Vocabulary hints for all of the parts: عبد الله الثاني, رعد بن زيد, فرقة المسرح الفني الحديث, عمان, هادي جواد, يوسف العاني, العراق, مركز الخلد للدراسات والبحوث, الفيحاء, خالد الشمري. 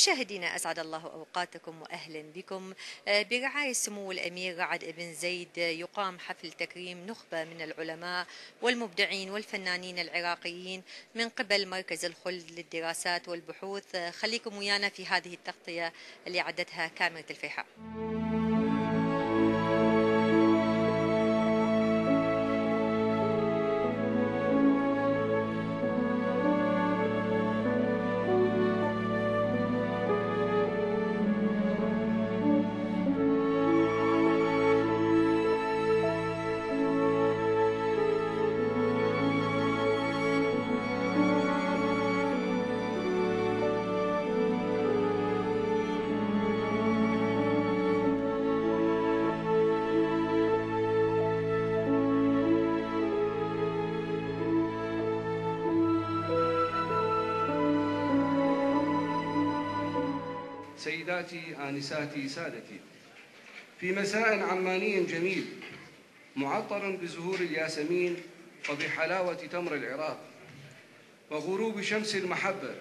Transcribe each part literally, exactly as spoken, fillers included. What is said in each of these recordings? مشاهدينا أسعد الله أوقاتكم وأهلا بكم. برعاية سمو الأمير رعد بن زيد يقام حفل تكريم نخبة من العلماء والمبدعين والفنانين العراقيين من قبل مركز الخلد للدراسات والبحوث. خليكم ويانا في هذه التغطية اللي عدتها كاميرا الفيحاء. سيداتي آنساتي سادتي، في مساء عماني جميل معطر بزهور الياسمين وبحلاوة تمر العراق وغروب شمس المحبة،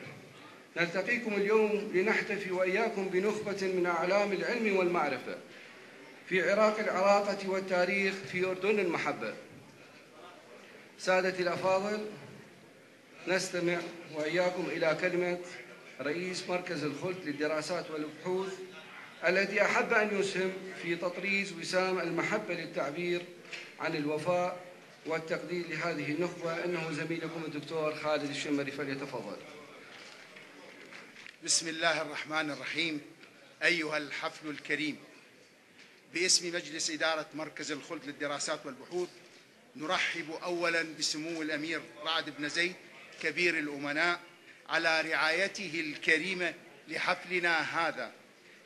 نلتقيكم اليوم لنحتفي وإياكم بنخبة من أعلام العلم والمعرفة في عراق العراقة والتاريخ في أردن المحبة. سادتي الأفاضل، نستمع وإياكم إلى كلمة رئيس مركز الخلد للدراسات والبحوث الذي أحب أن يسهم في تطريز وسام المحبة للتعبير عن الوفاء والتقدير لهذه النخبة، أنه زميلكم الدكتور خالد الشمري، فليتفضل. بسم الله الرحمن الرحيم. أيها الحفل الكريم، باسم مجلس إدارة مركز الخلد للدراسات والبحوث نرحب أولاً بسمو الأمير رعد بن زيد كبير الأمناء على رعايته الكريمة لحفلنا هذا،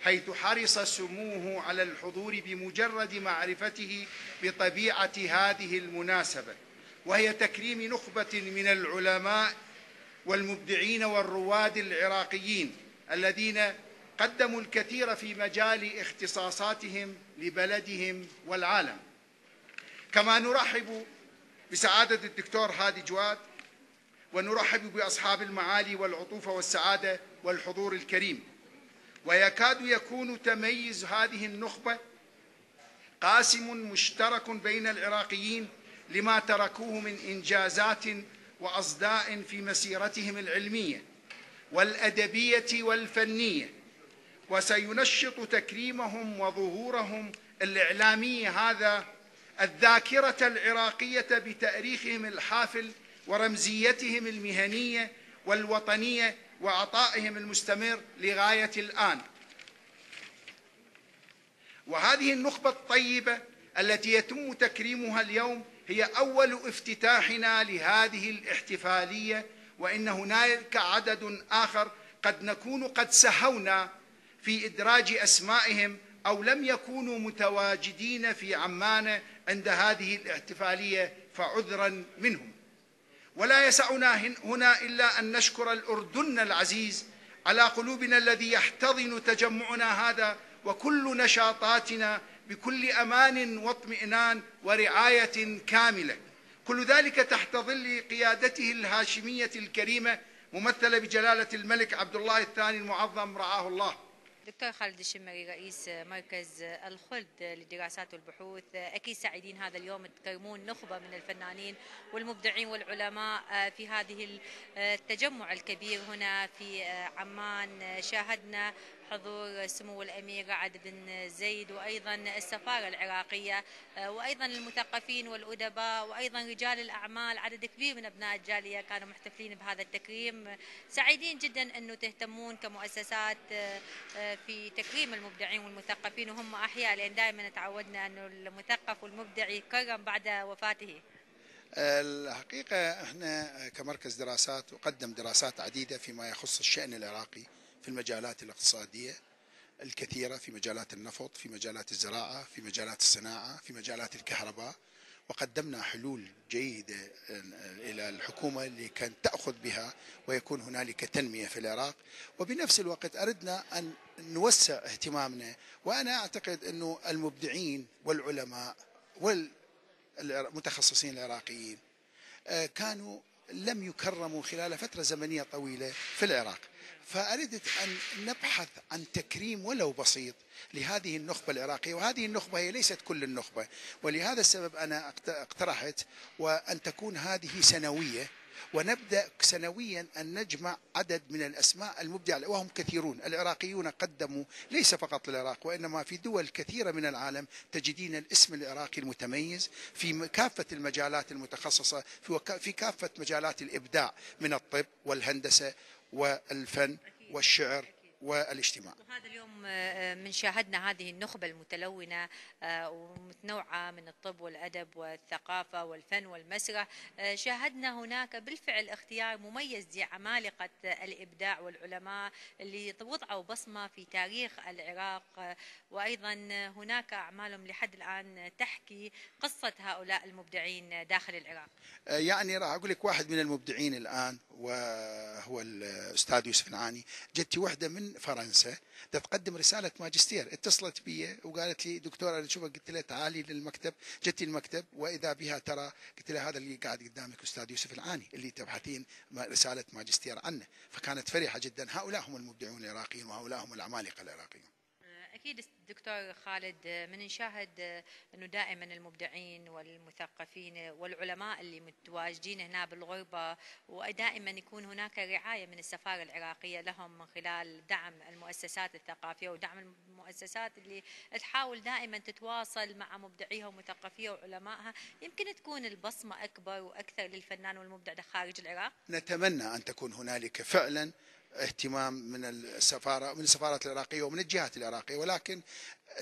حيث حرص سموه على الحضور بمجرد معرفته بطبيعة هذه المناسبة، وهي تكريم نخبة من العلماء والمبدعين والرواد العراقيين الذين قدموا الكثير في مجال اختصاصاتهم لبلدهم والعالم. كما نرحب بسعادة الدكتور هادي جواد، ونرحب بأصحاب المعالي والعطوفة والسعادة والحضور الكريم. ويكاد يكون تميز هذه النخبة قاسم مشترك بين العراقيين لما تركوه من إنجازات وأصداء في مسيرتهم العلمية والأدبية والفنية، وسينشط تكريمهم وظهورهم الإعلامي هذا الذاكرة العراقية بتاريخهم الحافل ورمزيتهم المهنية والوطنية وعطائهم المستمر لغاية الآن. وهذه النخبة الطيبة التي يتم تكريمها اليوم هي أول افتتاحنا لهذه الاحتفالية، وإن هناك عدد آخر قد نكون قد سهونا في إدراج أسمائهم أو لم يكونوا متواجدين في عمان عند هذه الاحتفالية فعذرا منهم. ولا يسعنا هنا إلا أن نشكر الأردن العزيز على قلوبنا الذي يحتضن تجمعنا هذا وكل نشاطاتنا بكل أمان واطمئنان ورعاية كاملة، كل ذلك تحت ظل قيادته الهاشمية الكريمة ممثلة بجلالة الملك عبد الله الثاني المعظم رعاه الله. دكتور خالد الشمري، رئيس مركز الخلد للدراسات والبحوث، أكيد سعيدين هذا اليوم تكرمون نخبة من الفنانين والمبدعين والعلماء في هذه التجمع الكبير هنا في عمان. شاهدنا حضور سمو الأمير رعد بن زيد وأيضا السفارة العراقية وأيضا المثقفين والأدباء وأيضا رجال الأعمال، عدد كبير من أبناء الجالية كانوا محتفلين بهذا التكريم. سعيدين جدا أنه تهتمون كمؤسسات في تكريم المبدعين والمثقفين وهم أحياء، لأن دائما تعودنا أنه المثقف والمبدع يكرم بعد وفاته. الحقيقة احنا كمركز دراسات وقدم دراسات عديدة فيما يخص الشأن العراقي في المجالات الاقتصادية الكثيرة، في مجالات النفط، في مجالات الزراعة، في مجالات الصناعة، في مجالات الكهرباء، وقدمنا حلول جيدة إلى الحكومة اللي كانت تأخذ بها ويكون هنالك تنمية في العراق. وبنفس الوقت أردنا أن نوسع اهتمامنا، وأنا أعتقد أنه المبدعين والعلماء والمتخصصين العراقيين كانوا لم يكرموا خلال فترة زمنية طويلة في العراق. فأردت أن نبحث عن تكريم ولو بسيط لهذه النخبة العراقية، وهذه النخبة هي ليست كل النخبة، ولهذا السبب أنا اقترحت وأن تكون هذه سنوية، ونبدأ سنويا أن نجمع عدد من الأسماء المبدعة، وهم كثيرون. العراقيون قدموا ليس فقط للعراق وإنما في دول كثيرة من العالم تجدين الاسم العراقي المتميز في كافة المجالات المتخصصة، في كافة مجالات الإبداع من الطب والهندسة والفن والشعر والاجتماع. وهذا اليوم من شاهدنا هذه النخبة المتلونة ومتنوعة من الطب والأدب والثقافة والفن والمسرح، شاهدنا هناك بالفعل اختيار مميز لعمالقة الإبداع والعلماء اللي وضعوا بصمة في تاريخ العراق، وأيضا هناك أعمالهم لحد الآن تحكي قصة هؤلاء المبدعين داخل العراق. يعني راح أقول لك واحد من المبدعين الآن وهو الأستاذ يوسف العاني. جت وحدة من فرنسا تقدم رسالة ماجستير، اتصلت بي وقالت لي دكتور أنا أشوفك، قلت لها تعالي للمكتب. جتي المكتب وإذا بها ترى، قلت لها هذا اللي قاعد قدامك أستاذ يوسف العاني اللي تبحثين رسالة ماجستير عنه. فكانت فرحة جدا. هؤلاء هم المبدعون العراقيين وهؤلاء هم العمالقة العراقيين. أكيد دكتور خالد، من نشاهد أنه دائما المبدعين والمثقفين والعلماء اللي متواجدين هنا بالغربة، ودائما يكون هناك رعاية من السفارة العراقية لهم من خلال دعم المؤسسات الثقافية ودعم المؤسسات اللي تحاول دائما تتواصل مع مبدعيها ومثقفيها وعلمائها. يمكن تكون البصمة أكبر وأكثر للفنان والمبدع خارج العراق. نتمنى أن تكون هنالك فعلا اهتمام من السفارة من السفارات العراقية ومن الجهات العراقية، ولكن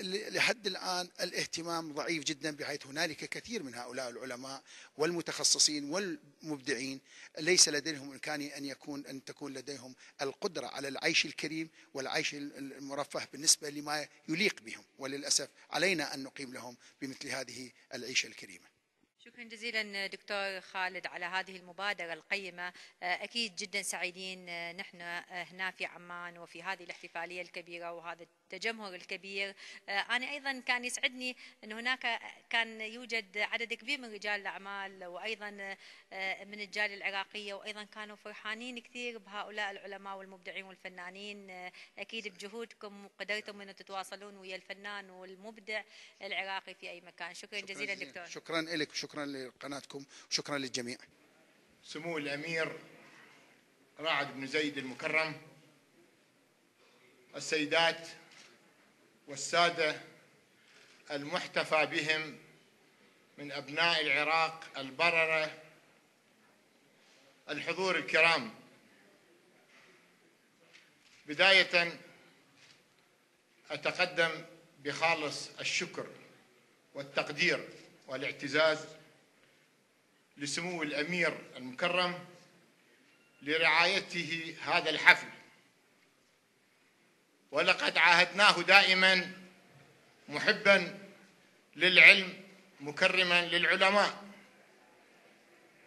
لحد الآن الاهتمام ضعيف جدا، بحيث هنالك كثير من هؤلاء العلماء والمتخصصين والمبدعين ليس لديهم إمكانية أن يكون أن تكون لديهم القدرة على العيش الكريم والعيش المرفه بالنسبة لما يليق بهم، وللأسف علينا أن نقيم لهم بمثل هذه العيشة الكريمة. شكرا جزيلا دكتور خالد على هذه المبادرة القيمة، أكيد جدا سعيدين نحن هنا في عمان وفي هذه الاحتفالية الكبيرة وهذا التجمهر الكبير. أنا أيضا كان يسعدني أن هناك كان يوجد عدد كبير من رجال الأعمال وأيضا من الجالية العراقية، وأيضا كانوا فرحانين كثير بهؤلاء العلماء والمبدعين والفنانين. أكيد بجهودكم وقدرتم أن تتواصلون ويا الفنان والمبدع العراقي في أي مكان. شكرا, شكرا جزيلا دكتور. شكرا لك، شكرا لقناتكم، شكرا للجميع. سمو الأمير رعد بن زيد المكرم، السيدات والسادة المحتفى بهم من أبناء العراق البررة، الحضور الكرام، بداية أتقدم بخالص الشكر والتقدير والاعتزاز لسمو الأمير المكرم لرعايته هذا الحفل، ولقد عاهدناه دائما محبا للعلم مكرما للعلماء.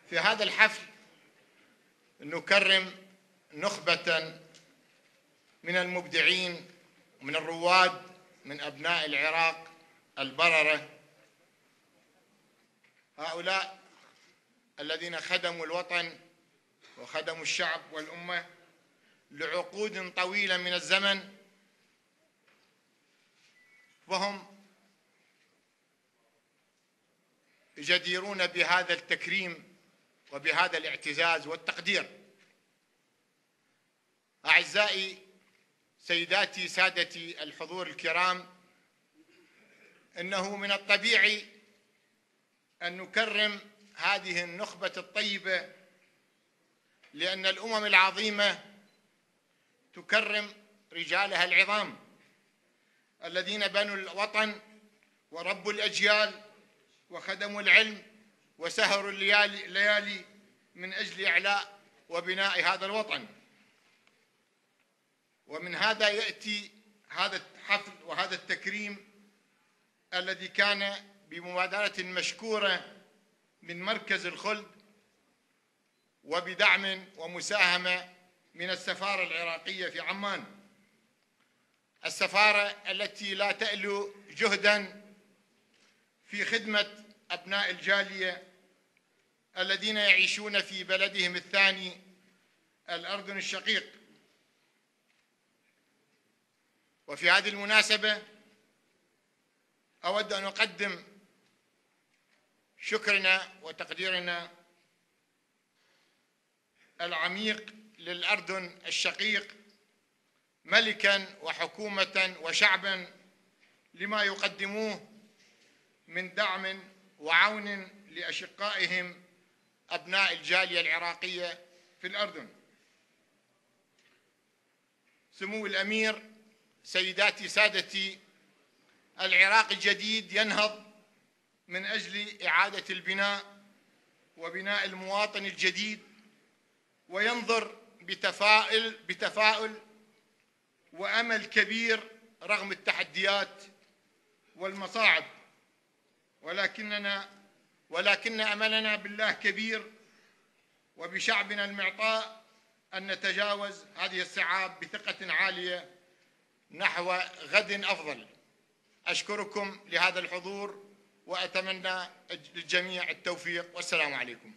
في هذا الحفل نكرم نخبة من المبدعين من الرواد من أبناء العراق البررة، هؤلاء الذين خدموا الوطن وخدموا الشعب والأمة لعقود طويلة من الزمن، وهم جديرون بهذا التكريم وبهذا الاعتزاز والتقدير. أعزائي، سيداتي، سادتي الحضور الكرام، إنه من الطبيعي أن نكرم هذه النخبة الطيبة، لأن الأمم العظيمة تكرم رجالها العظام الذين بنوا الوطن وربوا الأجيال وخدموا العلم وسهروا الليالي من أجل إعلاء وبناء هذا الوطن. ومن هذا يأتي هذا الحفل وهذا التكريم الذي كان بمبادرة مشكورة من مركز الخلد وبدعم ومساهمة من السفارة العراقية في عمان، السفارة التي لا تألو جهداً في خدمة أبناء الجالية الذين يعيشون في بلدهم الثاني الأردن الشقيق. وفي هذه المناسبة أود أن أقدم شكرنا وتقديرنا العميق للأردن الشقيق ملكاً وحكومة وشعباً لما يقدموه من دعم وعون لأشقائهم أبناء الجالية العراقية في الأردن. سمو الأمير، سيداتي سادتي، العراق الجديد ينهض من أجل إعادة البناء وبناء المواطن الجديد، وينظر بتفاؤل بتفاؤل وأمل كبير رغم التحديات والمصاعب، ولكننا ولكن أملنا بالله كبير وبشعبنا المعطاء أن نتجاوز هذه الصعاب بثقة عالية نحو غد أفضل. أشكركم لهذا الحضور وأتمنى للجميع التوفيق، والسلام عليكم.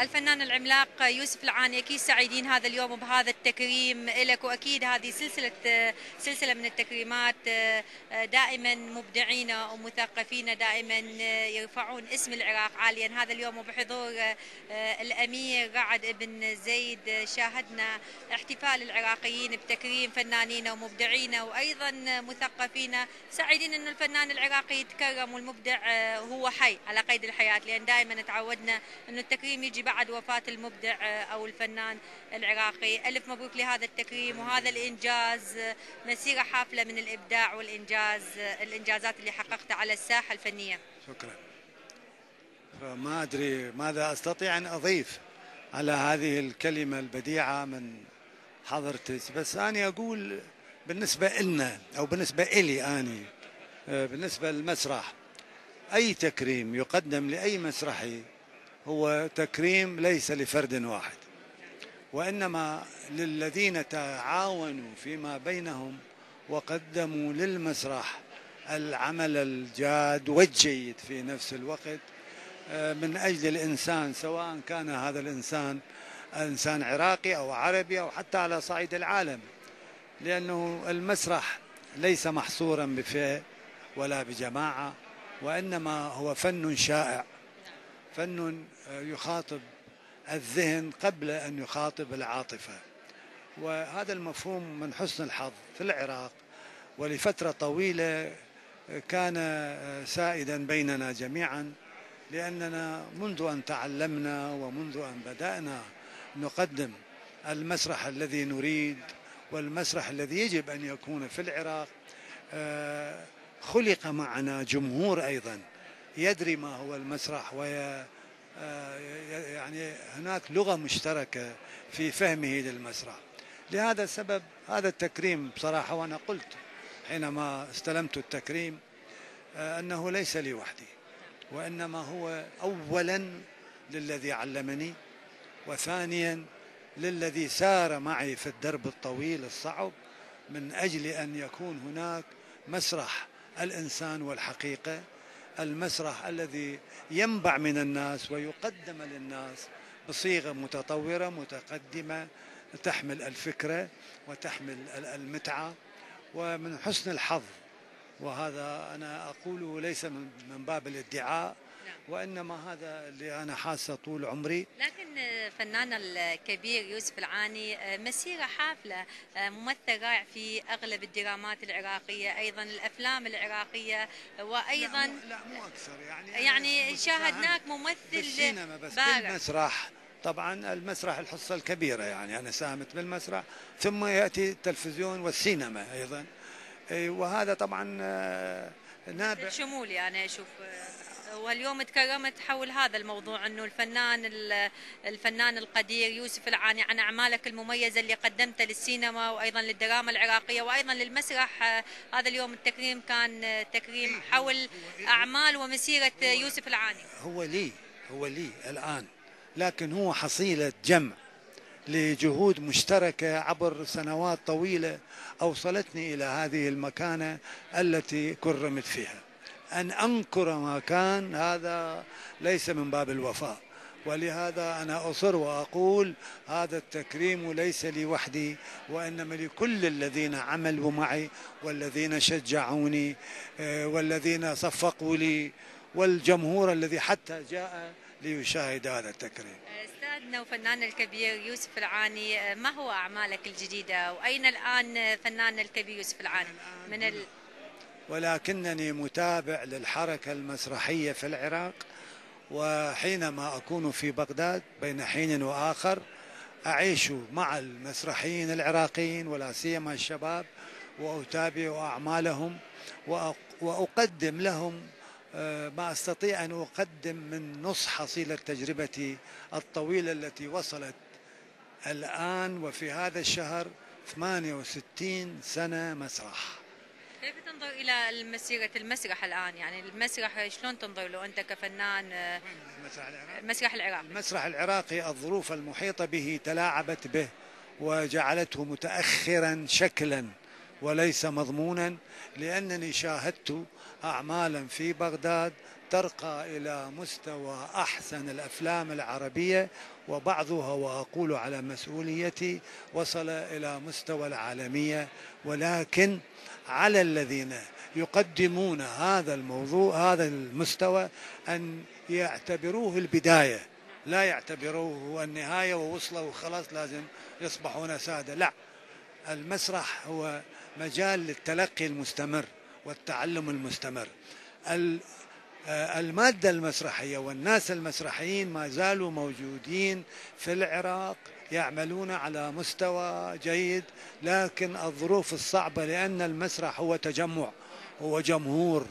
الفنان العملاق يوسف العاني، أكيد سعيدين هذا اليوم وبهذا التكريم لك، وأكيد هذه سلسلة سلسلة من التكريمات، دائما مبدعين ومثقفين دائما يرفعون اسم العراق عاليا. هذا اليوم وبحضور الأمير رعد بن زيد شاهدنا احتفال العراقيين بتكريم فنانين ومبدعين وأيضا مثقفين. سعيدين أن الفنان العراقي يتكرم والمبدع هو حي على قيد الحياة، لأن دائما تعودنا أن التكريم يجي بعد وفاة المبدع أو الفنان العراقي. ألف مبروك لهذا التكريم وهذا الإنجاز، مسيرة حافلة من الإبداع والإنجاز، الإنجازات اللي حققتها على الساحة الفنية. شكرا. فما أدري ماذا أستطيع أن أضيف على هذه الكلمة البديعة من حضرتك، بس أنا أقول بالنسبة لنا أو بالنسبة إلي أنا، بالنسبة للمسرح، أي تكريم يقدم لأي مسرحي هو تكريم ليس لفرد واحد، وإنما للذين تعاونوا فيما بينهم وقدموا للمسرح العمل الجاد والجيد في نفس الوقت من أجل الإنسان، سواء كان هذا الإنسان إنسان عراقي أو عربي أو حتى على صعيد العالم، لأنه المسرح ليس محصورا بفئة ولا بجماعة، وإنما هو فن شائع، فن يخاطب الذهن قبل أن يخاطب العاطفة. وهذا المفهوم من حسن الحظ في العراق ولفترة طويلة كان سائدا بيننا جميعا، لأننا منذ أن تعلمنا ومنذ أن بدأنا نقدم المسرح الذي نريد والمسرح الذي يجب أن يكون في العراق، خلق معنا جمهور أيضا يدري ما هو المسرح يعني هناك لغة مشتركة في فهمه للمسرح. لهذا السبب هذا التكريم بصراحة، وأنا قلت حينما استلمت التكريم أنه ليس لي وحدي، وإنما هو أولا للذي علمني، وثانيا للذي سار معي في الدرب الطويل الصعب من أجل أن يكون هناك مسرح الإنسان والحقيقة، المسرح الذي ينبع من الناس ويقدم للناس بصيغة متطورة متقدمة تحمل الفكرة وتحمل المتعة. ومن حسن الحظ، وهذا أنا أقوله ليس من باب الادعاء، وإنما هذا اللي أنا حاسة طول عمري. لكن فنان الكبير يوسف العاني مسيرة حافلة، ممثل رائع في أغلب الدرامات العراقية، أيضا الأفلام العراقية، وأيضا لا مو, لا مو أكثر يعني يعني شاهدناك ممثل بارع. المسرح طبعا، المسرح الحصة الكبيرة، يعني أنا ساهمت بالمسرح، ثم يأتي التلفزيون والسينما أيضا، وهذا طبعا نابع شمولي. يعني أشوف واليوم تكرمت حول هذا الموضوع، انه الفنان الفنان القدير يوسف العاني عن اعمالك المميزه اللي قدمتها للسينما وايضا للدراما العراقيه وايضا للمسرح. هذا اليوم التكريم كان تكريم حول اعمال ومسيره يوسف العاني. هو لي هو لي الان، لكن هو حصيله جمع لجهود مشتركة عبر سنوات طويلة أوصلتني إلى هذه المكانة التي كرمت فيها. أن أنكر ما كان هذا ليس من باب الوفاء، ولهذا أنا أصر وأقول هذا التكريم ليس لي وحدي، وإنما لكل الذين عملوا معي والذين شجعوني والذين صفقوا لي والجمهور الذي حتى جاء ليشاهد هذا التكريم. أستاذنا وفنان الكبير يوسف العاني، ما هو أعمالك الجديدة وأين الآن فنان الكبير يوسف العاني من ال... ولكنني متابع للحركة المسرحية في العراق، وحينما أكون في بغداد بين حين وآخر أعيش مع المسرحيين العراقيين ولا سيما الشباب، وأتابع أعمالهم وأقدم لهم ما أستطيع أن أقدم من نص حصيلة تجربتي الطويلة التي وصلت الآن وفي هذا الشهر ثمانية وستين سنة مسرح. كيف تنظر إلى مسيرة المسرح الآن؟ يعني المسرح شلون تنظر له أنت كفنان؟ المسرح العراقي. المسرح العراقي المسرح العراقي الظروف المحيطة به تلاعبت به وجعلته متأخرا شكلا وليس مضمونا، لأنني شاهدت أعمالا في بغداد ترقى إلى مستوى أحسن الأفلام العربية، وبعضها وأقول على مسؤوليتي وصل إلى مستوى العالمية. ولكن على الذين يقدمون هذا الموضوع هذا المستوى أن يعتبروه البداية، لا يعتبروه النهاية ووصلوا خلاص لازم يصبحون سادة. لا، المسرح هو مجال للتلقي المستمر والتعلم المستمر. المادة المسرحية والناس المسرحيين ما زالوا موجودين في العراق، يعملون على مستوى جيد، لكن الظروف الصعبة، لأن المسرح هو تجمع، هو جمهور،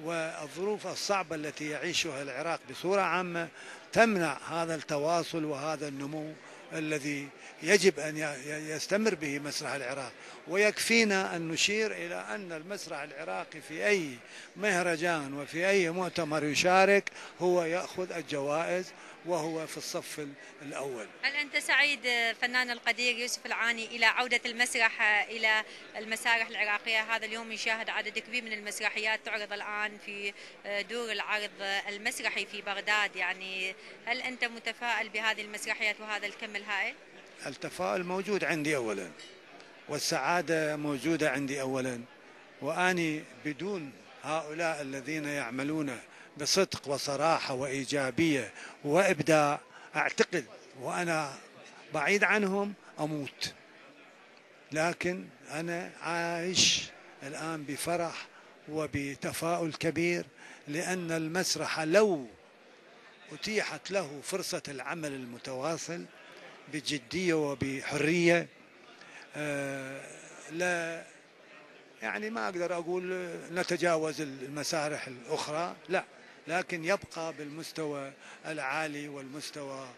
والظروف الصعبة التي يعيشها العراق بصورة عامة تمنع هذا التواصل وهذا النمو الذي يجب أن يستمر به مسرح العراق. ويكفينا أن نشير إلى أن المسرح العراقي في أي مهرجان وفي أي مؤتمر يشارك هو يأخذ الجوائز وهو في الصف الأول. هل أنت سعيد فنان القدير يوسف العاني إلى عودة المسرح إلى المسارح العراقية؟ هذا اليوم يشاهد عدد كبير من المسرحيات تعرض الآن في دور العرض المسرحي في بغداد، يعني هل أنت متفائل بهذه المسرحيات وهذا الكم الهائل؟ التفاؤل موجود عندي أولا، والسعادة موجودة عندي أولا، وأني بدون هؤلاء الذين يعملون بصدق وصراحة وإيجابية وإبداع أعتقد وأنا بعيد عنهم أموت. لكن أنا عايش الآن بفرح وبتفاؤل كبير، لأن المسرح لو أتيحت له فرصة العمل المتواصل بجدية وبحرية لا يعني ما أقدر أقول نتجاوز المسارح الأخرى، لا، لكن يبقى بالمستوى العالي والمستوى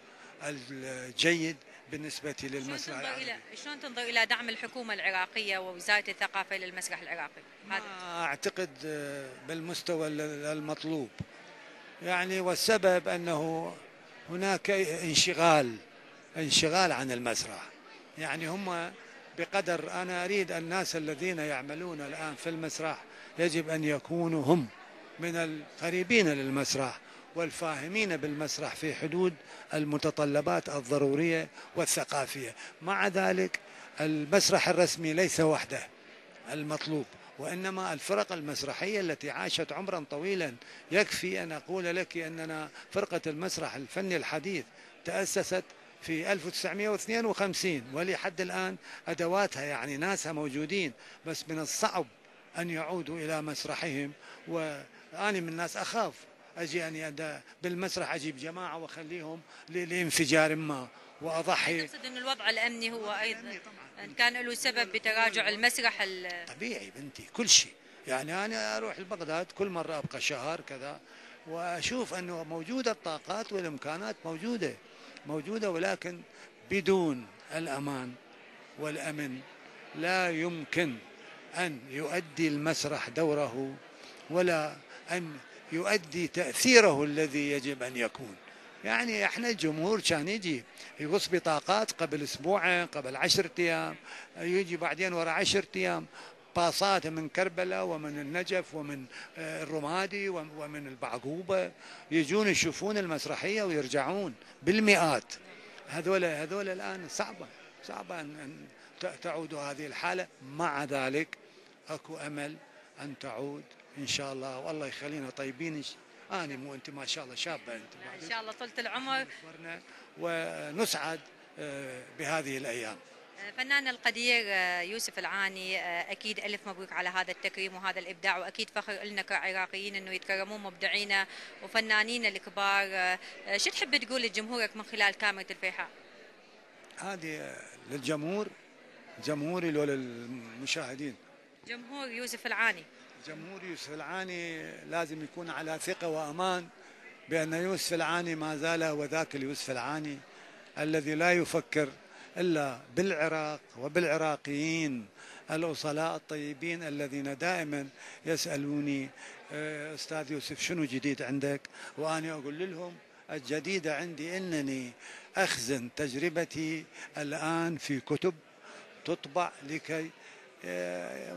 الجيد بالنسبة للمسرح العراقي. شلون تنظر إلى دعم الحكومة العراقية ووزارة الثقافة للمسرح العراقي؟ ما أعتقد بالمستوى المطلوب يعني، والسبب أنه هناك انشغال انشغال عن المسرح يعني. هم بقدر أنا أريد الناس الذين يعملون الآن في المسرح يجب أن يكونوا هم من القريبين للمسرح والفاهمين بالمسرح في حدود المتطلبات الضرورية والثقافية. مع ذلك المسرح الرسمي ليس وحده المطلوب، وإنما الفرق المسرحية التي عاشت عمرا طويلا. يكفي أن أقول لك أننا فرقة المسرح الفني الحديث تأسست في ألف وتسعمئة واثنين وخمسين ولحد الآن أدواتها يعني ناسها موجودين، بس من الصعب أن يعودوا إلى مسرحهم. وأنا من الناس أخاف أجي أني بالمسرح أجيب جماعة وأخليهم لانفجار ما وأضحي. أقصد أن الوضع الأمني هو أيضا كان له سبب بتراجع المسرح. طبيعي بنتي كل شيء يعني. أنا أروح لبغداد كل مرة أبقى شهر كذا وأشوف أنه موجودة الطاقات والإمكانات موجودة موجودة ولكن بدون الأمان والأمن لا يمكن أن يؤدي المسرح دوره ولا أن يؤدي تأثيره الذي يجب أن يكون. يعني احنا الجمهور كان يجي يغص بطاقات قبل اسبوع قبل عشرة ايام، يجي بعدين ورا عشرة ايام باصات من كربلاء ومن النجف ومن الرمادي ومن البعقوبة يجون يشوفون المسرحية ويرجعون بالمئات. هذول هذول الآن صعبة صعبة أن تعود هذه الحالة. مع ذلك اكو أمل أن تعود إن شاء الله، والله يخلينا طيبين. أنا مو أنت ما شاء الله شابة أنت إن شاء الله طولة العمر ونسعد بهذه الأيام. فنان القدير يوسف العاني، أكيد ألف مبروك على هذا التكريم وهذا الإبداع، وأكيد فخر لنا كعراقيين أنه يتكرمون مبدعينا وفنانين الكبار. شو تحب تقول لجمهورك من خلال كاميرا الفيحاء؟ هذه للجمهور جمهوري لو للمشاهدين؟ جمهور يوسف العاني. جمهور يوسف العاني لازم يكون على ثقة وأمان بأن يوسف العاني ما زال هو ذاك اليوسف العاني الذي لا يفكر إلا بالعراق وبالعراقيين الأصلاء الطيبين الذين دائما يسألوني أستاذ يوسف شنو جديد عندك، وأنا أقول لهم الجديد عندي أنني أخزن تجربتي الآن في كتب تطبع لكي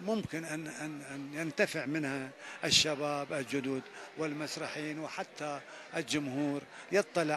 ممكن أن, أن, أن ينتفع منها الشباب الجدد والمسرحيين وحتى الجمهور يطلع